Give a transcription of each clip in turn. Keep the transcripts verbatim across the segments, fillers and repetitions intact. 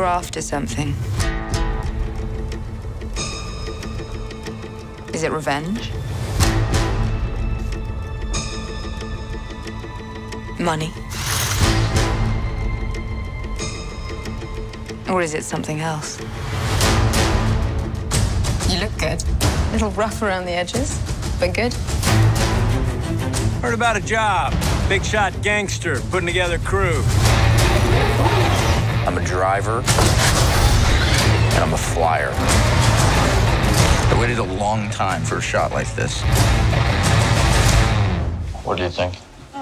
were after something. Is it revenge? Money? Or is it something else? You look good. A little rough around the edges, but good. Heard about a job. Big shot gangster putting together crew. I'm a driver, and I'm a flyer. I waited a long time for a shot like this. What do you think?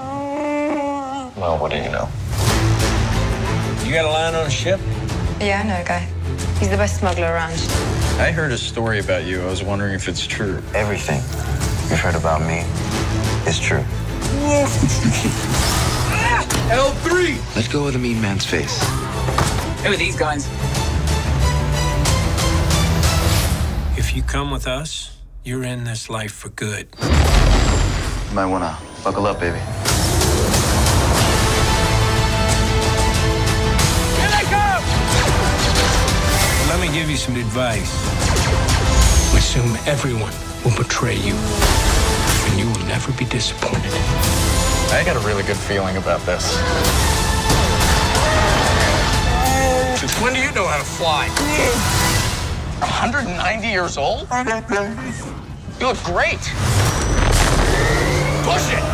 Well, what do you know? You got a line on a ship? Yeah, I know a guy. He's the best smuggler around. I heard a story about you. I was wondering if it's true. Everything you've heard about me is true. L three! Let go of the mean man's face. Who are these guys? If you come with us, you're in this life for good. You might wanna buckle up, baby. Here they come! Let me give you some advice. Assume everyone will betray you, and you will never be disappointed. I got a really good feeling about this. Since when do you know how to fly? one hundred ninety years old? You look great. Push it!